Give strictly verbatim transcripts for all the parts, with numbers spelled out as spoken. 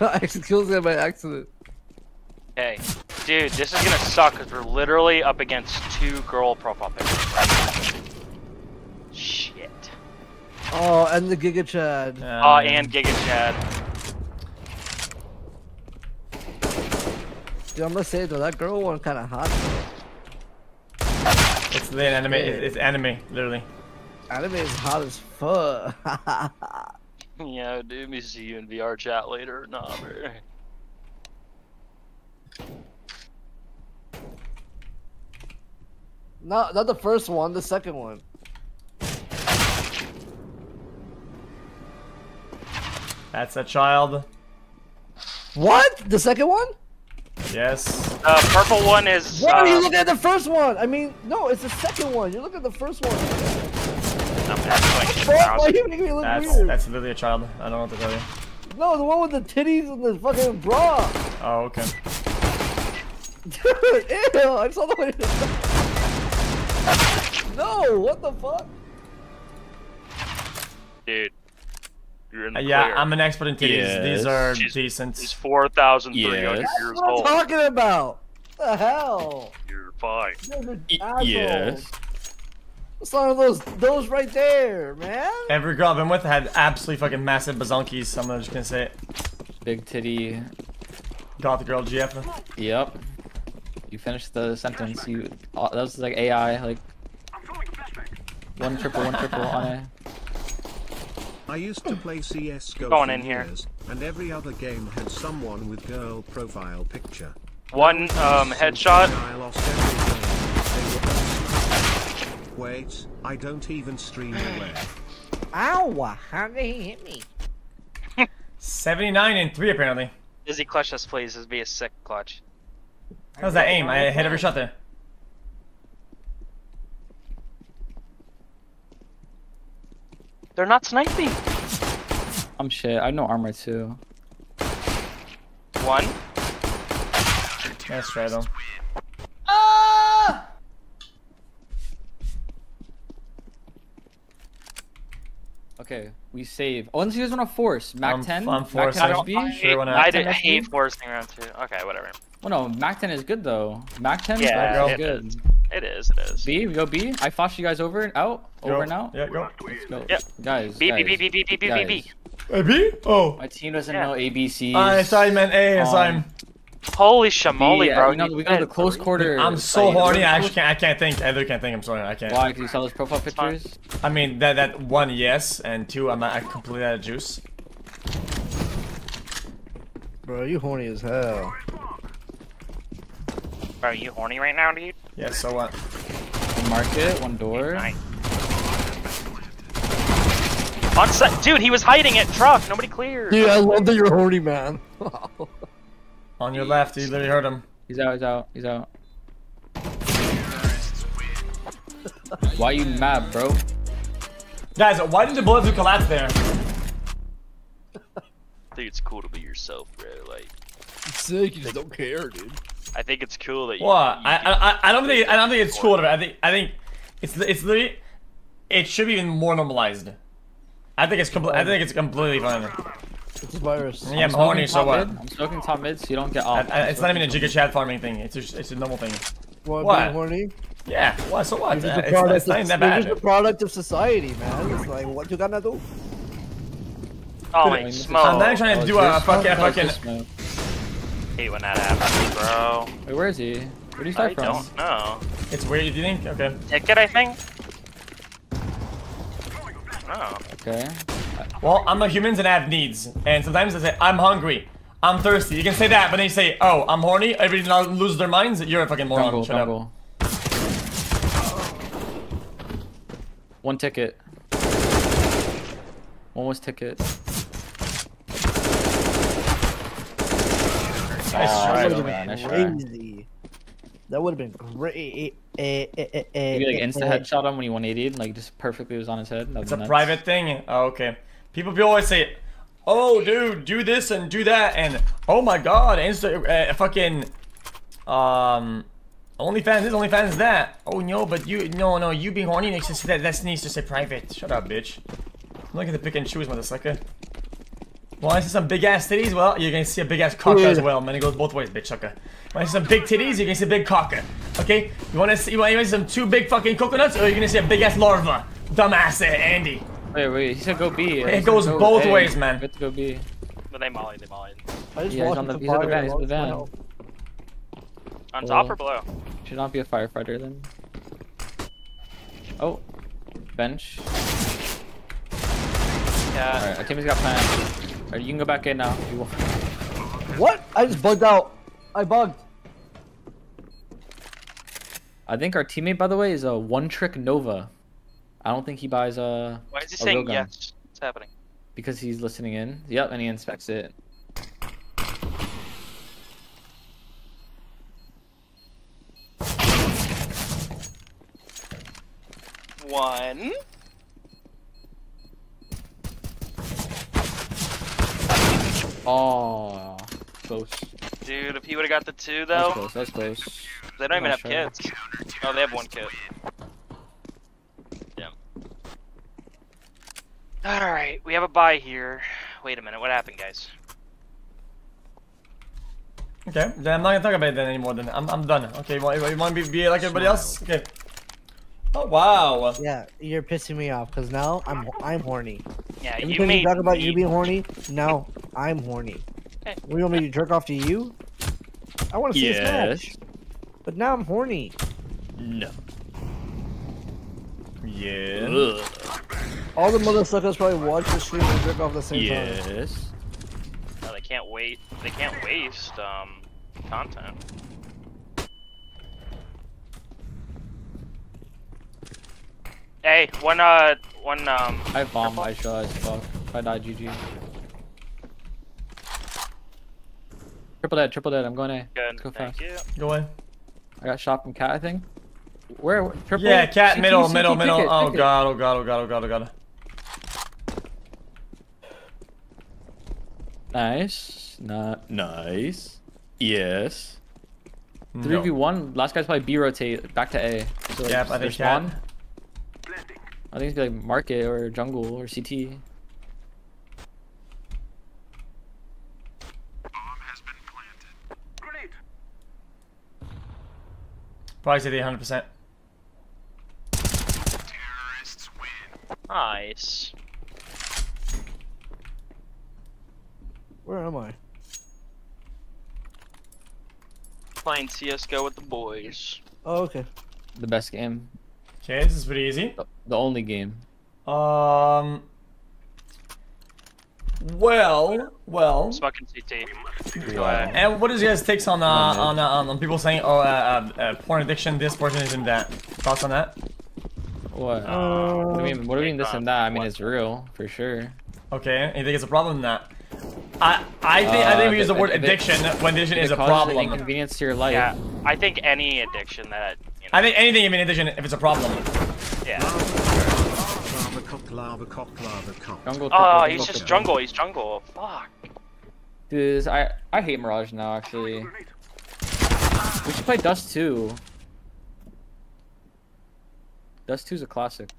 I actually killed him by accident. Hey, dude, this is gonna suck because we're literally up against two girl profile pictures. Shit. Oh, and the Giga Chad. Oh, uh, and Giga Chad. Dude, I'm gonna say though, that girl one kind of hot. It's an anime. It's anime, literally. Anime is hot as fuck. Yeah, dude, me see you in V R chat later. Nah, bro. No, not the first one, the second one. That's a child. What? The second one? Yes. The uh, purple one is. Why are you looking at the first one? I mean, no, it's the second one. You're looking at the first one. I'm that's, why you making me look that's, weird? That's literally a child. I don't know what to tell you. No, the one with the titties and the fucking bra. Oh, okay. Dude, ew, I saw the way. No, what the fuck? Dude. You're in the uh, yeah, clear. I'm an expert in titties. Yes. These are she's, decent. He's four thousand three hundred yes. years old. That's what old. I'm talking about. What the hell? You're fine. You're e assholes. Yes. What's wrong with those, those right there, man? Every girl I've been with had absolutely fucking massive bazonkies. I'm just gonna say it. Big titty. Got girl G F. Yep. You finished the sentence. You uh, that was like A I, like one triple, one triple on A. I used to play C S G O for in years, here. and every other game had someone with girl profile picture. One um, headshot. I lost every Wait, I don't even stream away. Ow! How did he hit me? Seventy-nine and three apparently. Dizzy clutch us, please. This be a sick clutch. How's that aim? I hit every shot there. They're not sniping. I'm shit. I have no armor too. One. Nice try though. Ah! Okay, we save. Oh, unless you guys want to force Mac ten. I'm forcing. I, sure I, I did hate forcing round two. Okay, whatever. Well, no, Mac ten is good though. Mac ten yeah, is good. Is. It is, it is. B, we go B. I flashed you guys over and out. Over go. and out. Yeah, go. Let's go. Yep. Guys, B, guys, B, B, B, B, B, guys. B, B, B. Oh. My team doesn't yeah. know A B Cs. I signed man A, I signed. Holy shamoli, yeah, bro. We, know, we got the close quarter. I'm so horny. I actually can't, I can't think. I really can't think. I'm sorry. I can't. Why? Because you saw those profile pictures? I mean, that, that one, yes. And two, I'm not, I completely out of juice. Bro, you horny as hell. Bro, you horny right now, dude? Yeah, so what? One market, one door. Nice. On set, dude, he was hiding at truck. Nobody cleared. Dude, I love that you're horny, man. On your left, you literally heard him. He's out, he's out, he's out. Why you mad, bro? Guys, why did the bullets collapse there? I think it's cool to be yourself, bro. Like, it's sick. You just don't care, dude. I think it's cool that you. What? You I, I I don't think I don't think it's cool. I think I think it's it's literally it should be even more normalized. I think it's complete. I think it's completely fine. It's a virus. Yeah, I'm horny. So what? I'm smoking top mid, so you don't get off. I, I, it's not even a Giga Chad farming thing. It's just it's a normal thing. What? What? Horny? Yeah. What? So what? It's, uh, it's not even that bad. It's just the product of society, man. It's like what you gonna do? Oh my smoke! I'm not trying to do a fucking fucking. I hate when that happens, bro. Wait, where is he? Where do you start I from? I don't know. It's weird, do you think? Okay. Ticket, I think? Oh. Okay. Well, I'm a human and I have needs. And sometimes I say, I'm hungry. I'm thirsty. You can say that, but then you say, oh, I'm horny. Everybody loses their minds. You're a fucking moron. Shut up. One ticket. One was ticket. Nice try, oh, man. Nice try. That would have been great. Maybe like insta headshot him when he one eighty, like just perfectly was on his head. That's a nuts. private thing. Oh, okay. People, people always say, "Oh, dude, do this and do that," and oh my god, insta uh, fucking um, OnlyFans this, OnlyFans is that. Oh no, but you no no you being horny needs to say that. That needs to say private. Shut up, bitch. Look at the pick and choose, motherfucker. Want to see some big ass titties? Well, you're gonna see a big ass cocker as well, man. It goes both ways, bitch sucker. Want to see some big titties? You're gonna see a big cocker. Okay? You want to see, you want to see some two big fucking coconuts, or you're gonna see a big ass larva? Dumbass, eh, Andy. Wait, wait. He said go B. It, it goes go both A. ways, man. Let's go B. But they molly, they molly. I just yeah, he's on the, the, he's on the van. He's on the van. On well, top or below? Should not be a firefighter then. Oh, bench. Yeah. All right, our teammate's got plans. Right, you can go back in now if you want. What? I just bugged out. I bugged. I think our teammate, by the way, is a one-trick Nova. I don't think he buys a. Why is he saying yes? What's happening? Because he's listening in. Yep, and he inspects it. One. Oh, close. Dude, if he would have got the two though. That's close. That's close. They don't I'm even have sure. kids. Oh, they have one kid. Damn. All right, we have a buy here. Wait a minute, what happened, guys? Okay, then I'm not gonna talk about it then anymore. Then I'm I'm done. Okay, you want, you want to be, be like everybody else? Okay. Oh wow. Yeah, you're pissing me off because now I'm I'm horny. Yeah, Every you made you talk about me. you being horny. Now I'm horny. We want me to jerk off to you? I want to see yes. this match. But now I'm horny. No. Yeah. Ugh. All the mother suckers probably watch the stream and jerk off at the same yes. time. Yes. No, they can't wait. They can't waste um content. Hey, one, uh, one, um... I bombed my shot as fuck. If I die, G G. Triple dead, triple dead. I'm going A. Good, Let's go thank fast. You. Go away. I got shot from Cat, I think. Where? Triple? Yeah, Cat, middle, middle, middle. Oh god, oh god, oh god, oh god, oh god. Nice. Not nice. Yes. three v one. Last guy's probably B rotate. Back to A. So yeah, I think Cat. I think it's like market or jungle or C T. Bomb has been planted. Grenade. Probably C T one hundred percent. Terrorists win. Nice. Where am I? Playing C S G O with the boys. Oh, okay. The best game. Okay, this is pretty easy. The only game. Um. Well, well. It's fucking C T. Yeah. And what is your guys' takes on uh, on, uh, on on people saying oh uh, uh, uh, porn addiction, this portion isn't that? Thoughts on that? What? Uh, what do you mean? What do you mean this and that? I mean it's real for sure. Okay, and you think it's a problem in that? I I think uh, I think we use the word it, addiction it, when addiction is a problem. Inconvenience to your life. Yeah, I think any addiction that. You know, I think anything in addiction if it's a problem. Yeah. Jungle, oh, he's just jungle. He's jungle. Fuck. Dude, I I hate Mirage now. Actually, we should play Dust Two. Dust Two's a classic.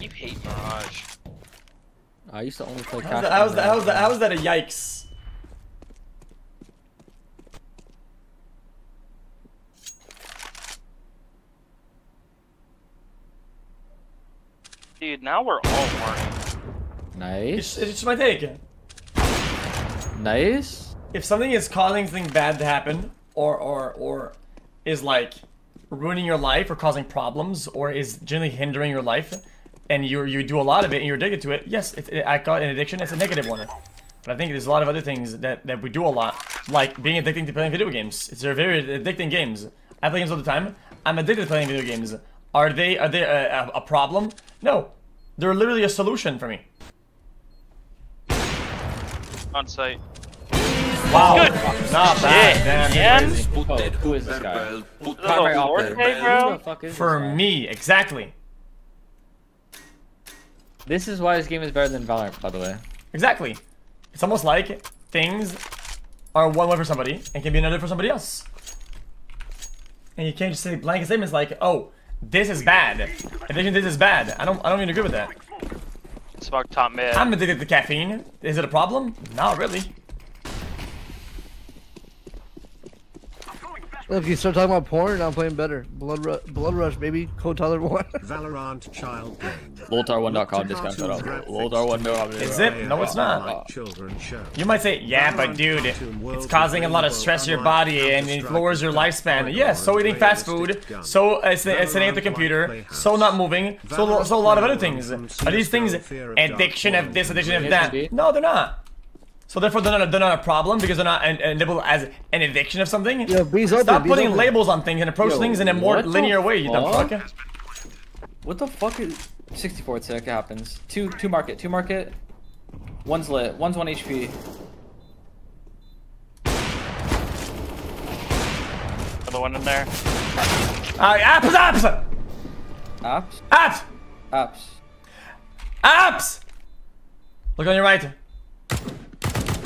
You hate Mirage. I used to only play. How's that? How's that? How's that? How's that a yikes? Dude, now we're all working. Nice. It's, it's my take. Nice. If something is causing something bad to happen, or or or is like ruining your life, or causing problems, or is generally hindering your life, and you you do a lot of it and you're addicted to it, yes, it, it, I call it an addiction. It's a negative one. But I think there's a lot of other things that that we do a lot, like being addicted to playing video games. It's they're very addicting games. I play games all the time. I'm addicted to playing video games. Are they are they a, a problem? No, they're literally a solution for me. On site. Wow. Good. Not bad. Damn. Oh, who is this guy? Right bro. Is for this guy? Me, exactly. This is why this game is better than Valorant, by the way. Exactly. It's almost like things are one way for somebody and can be another for somebody else. And you can't just say blanket statements like, oh. This is bad. Addiction, this is bad. I don't. I don't even agree with that. smoke top mid. I'm addicted to caffeine. Is it a problem? Not really. Look, you start talking about porn, and I'm playing better. Blood, ru blood rush, baby. Code Tyler one. Valorant child. L O L Tyler one dot com discount cut off. L O L Tyler one dot com. Is it? No, it's not. You might say, yeah, but dude, it's causing a lot of stress to your body and it lowers your lifespan. Yeah, so eating fast food, so it's sitting at the computer, so not moving, so so a lot of other things. Are these things addiction of this, addiction of that? No, they're not. So therefore, they're not, they're not a problem because they're not labeled as an addiction of something. Yo, stop open, putting labels on things and approach Yo, things in a more linear way, you dumb fuck. What the fuck is... sixty-four tick happens. Two, two market, two market. One's lit, one's one H P. Another one in there. Alright, apps, apps! Apps? Apps! Apps. Apps! Look on your right.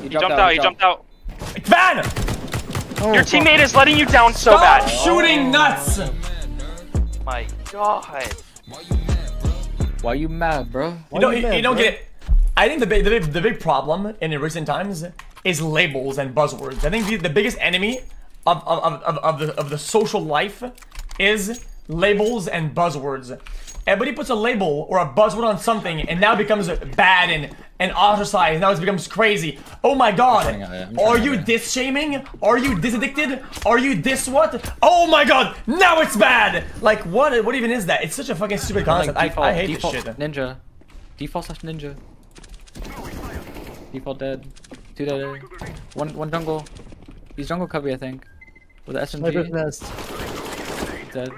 He jumped, jumped out, out, he jumped out. Van! Oh, your teammate fuck. is letting you down so Stop bad. Stop shooting oh, nuts! Man, my god. Why you mad, bro? Why you mad, bro? You don't, you mad, you don't get it. I think the big, the, big, the big problem in recent times is labels and buzzwords. I think the, the biggest enemy of, of, of, of, the, of the social life is labels and buzzwords. Everybody puts a label or a buzzword on something and now it becomes bad and, and ostracized. Now it becomes crazy. Oh my god. Are you this shaming? Are you this addicted? Are you this what? Oh my god. Now it's bad. Like what What even is that? It's such a fucking stupid concept. Like default, I, I hate default, this shit. Ninja. Default slash ninja. Default dead. Two dead. Air. One, one jungle. He's jungle cubby, I think. With the S M G. Dead.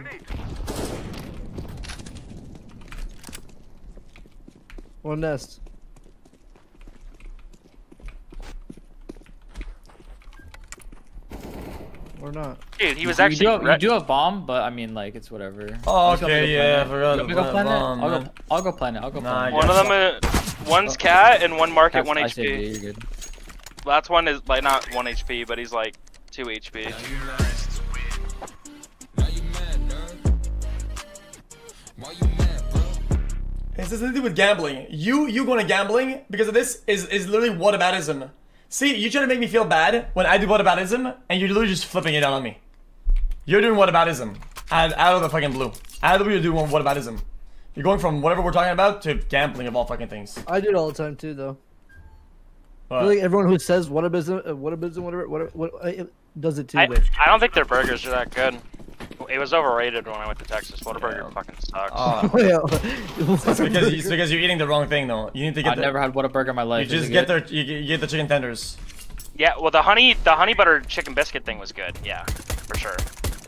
One nest. Or not. Dude, he was you, actually. You do, have, you do a bomb, but I mean, like, it's whatever. Oh, okay, yeah, I forgot. Let me go plan it. I'll go, I'll go plan it. I'll go nah, plan it. One of them, uh, one's cat and one market, one H P. Yeah, you're good. Last one is, like, not one H P, but he's, like, two H P. It has nothing to do with gambling. You you going to gambling because of this is, is literally whataboutism. See, you trying to make me feel bad when I do whataboutism, and you're literally just flipping it out on me. You're doing whataboutism out, out of the fucking blue. Out of the blue, you're doing whataboutism. You're going from whatever we're talking about to gambling of all fucking things. I do it all the time too, though. What? I feel like everyone who says whataboutism, whataboutism, whatever, whatever, what, it does it too. I, I don't think their burgers are that good. It was overrated when I went to Texas. Whataburger yeah. fucking sucks. Uh, it's, because, it's because you're eating the wrong thing, though. You need to get. I the, never had Whataburger in my life. You just get their, you, you get the chicken tenders. Yeah, well, the honey, the honey butter chicken biscuit thing was good. Yeah, for sure.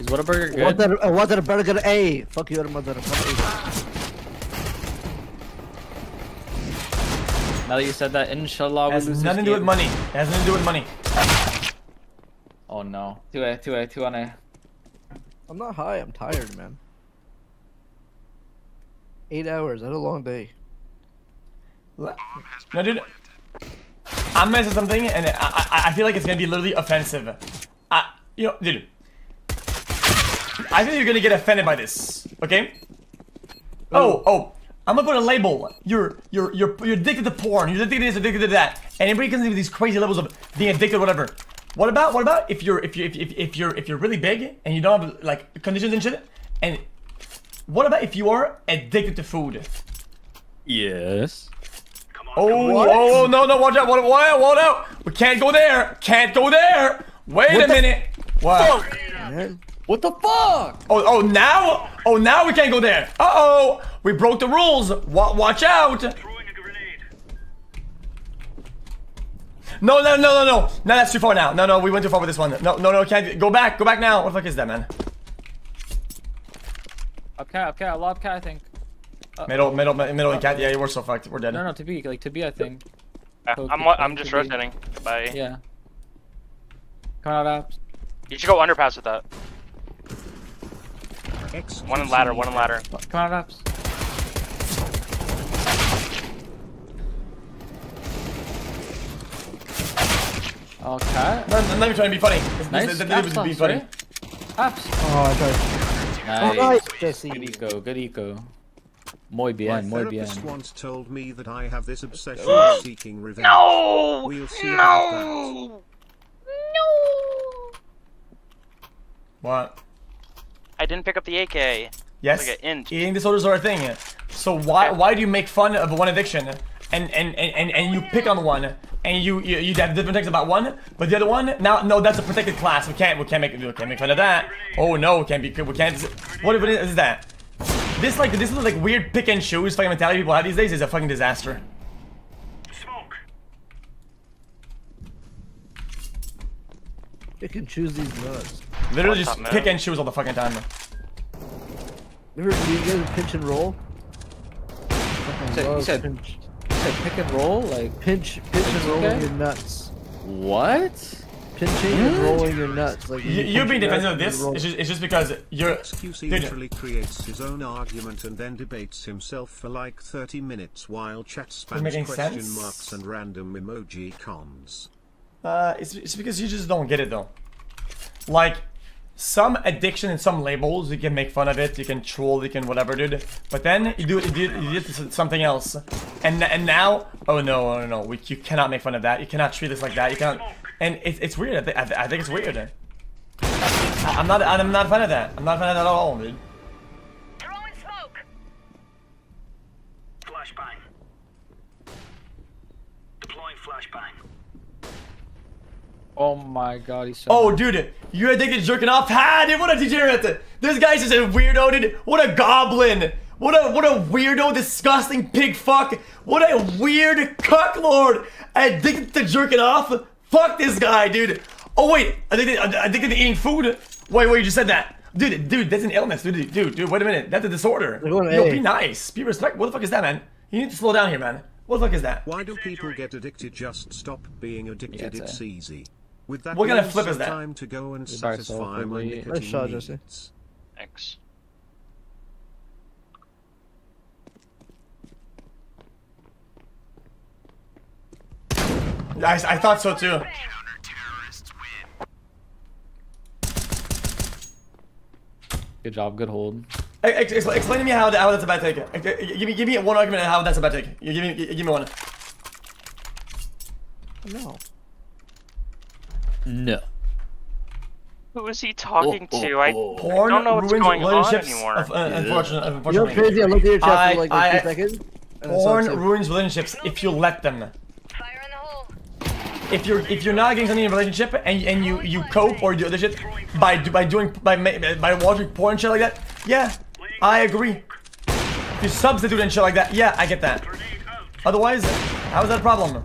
Is Whataburger good? Whataburger, Whataburger, a fuck your mother. Now that you said that, inshallah, we lose this game. It has nothing to do with money. It has nothing to do with money. Oh no. Two a, two a, two on a. I'm not high, I'm tired, man. Eight hours, that's a long day. No, dude. I'm messing something and I, I I feel like it's gonna be literally offensive. I you know, dude. I think you're gonna get offended by this, okay? Oh, oh, I'm gonna put a label. You're you're you're you're addicted to porn, you're addicted to this, addicted to that. And everybody comes into these crazy levels of being addicted, whatever. What about what about if you're if you if, if if you're if you're really big and you don't have like conditions and shit? And what about if you are addicted to food? Yes. Come on, oh, what? oh no no watch out watch out watch out! We can't go there! Can't go there! Wait what a minute! What? Fuck. What the fuck? Oh oh now oh now we can't go there! Uh oh! We broke the rules! Wa watch out! No, no, no, no, no. No, that's too far now. No, no, we went too far with this one. No, no, no, can't. Go back. Go back now. What the fuck is that, man? Up cat, up cat. Lob cat, I think. Uh, middle, middle, middle and cat. Yeah, we're so fucked. We're dead. No, no, to be. Like, to be, I think. Yeah, I'm, I'm just rotating. Bye. Yeah. Come out, apps. You should go underpass with that. Excuse one in ladder, one in ladder. Come out, apps. Okay. No, no, let me try and be funny. It's nice. Let me be funny. Right? Apps. Oh, I tried. Nice. Oh, nice. Good eco. Good eco. Muy bien, muy bien. My therapist once told me that I have this obsession of seeking revenge. No! We'll see no! About that. No! What? I didn't pick up the A K. Yes, like eating disorders are a thing. So why okay. why do you make fun of one addiction? And and, and, and, and you pick on one, and you, you you have different things about one, but the other one now no that's a protected class. We can't we can't make we can't make fun of that. Oh no, we can't be we can't. What is that? This like this is like weird pick and choose fucking mentality people have these days is a fucking disaster. Smoke. Pick and choose these nuts. Literally just pick and choose all the fucking time. Remember you guys pinch and roll? He said, he said pinch. Pick and roll, like pinch, pinch and rolling okay. your nuts. What? Pinching what? and rolling your nuts. Like you, you're being defensive of this. It's just, it's just because you're. Excuse he literally creates his own argument and then debates himself for like thirty minutes while chat spams question sense? marks and random emoji cons. Uh, it's it's because you just don't get it though. Like some addiction and some labels, you can make fun of it, you can troll, you can whatever, dude. But then you do it, you, you do something else. And and now, oh no, no, no, we, you cannot make fun of that. You cannot treat us like that. You cannot. And it's it's weird. I think I think it's weird. I, I'm not I'm not a fan of that. I'm not a fan of that at all, dude. Throwing smoke. Flashbang. Deploying flashbang. Oh my God, he's so. Oh, mad. Dude, you're addicted to jerking off. Ha, dude, what a degenerate. This guy's just a weirdo, dude. What a goblin. What a what a weirdo, disgusting pig fuck! What a weird cucklord! Addicted to jerking off? Fuck this guy, dude! Oh wait, addicted, addicted to eating food? Wait, wait, you just said that, dude, dude, that's an illness, dude, dude, dude. Wait a minute, that's a disorder. Yo, be nice, be respectful. What the fuck is that, man? You need to slow down here, man. What the fuck is that? Why do people get addicted? Just stop being addicted. Yeah, it's a... easy. With that, what kind of flip is that? Time to go and satisfy my nicotine needs. X. I, I thought so too. Good job, good hold. Ex ex explain to me how, how that's a bad take. Give me, give me one argument on how that's a bad take. Give me, give me one. No. No. Who is he talking oh, oh, to? I, oh. Porn I don't know what's going on anymore. Of, uh, unfortunately, unfortunately. You're crazy. I looked at your chat for like, like I, two seconds. Porn uh, ruins relationships if you let them. If you're if you're not getting something in a relationship and and you you cope or do other shit by by doing by by watching porn shit like that, yeah, I agree. If you substitute and shit like that, yeah, I get that. Otherwise, how is that a problem?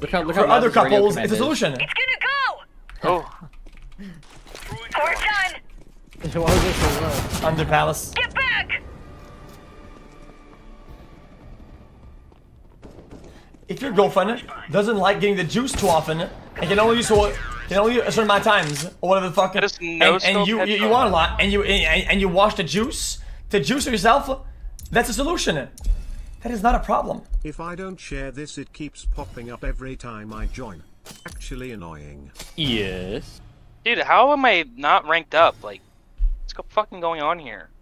Look how, look how For other couples, it's a solution. It's gonna go. Oh. Four done. Under palace. Get back. If your girlfriend doesn't like getting the juice too often, and can only use what can only use a certain amount of times or whatever the fuck, and, and you you, you want a lot, and you and, and you wash the juice to juice yourself, that's a solution. That is not a problem. If I don't share this, it keeps popping up every time I join. Actually annoying. Yes. Dude, how am I not ranked up? Like, what's fucking going on here?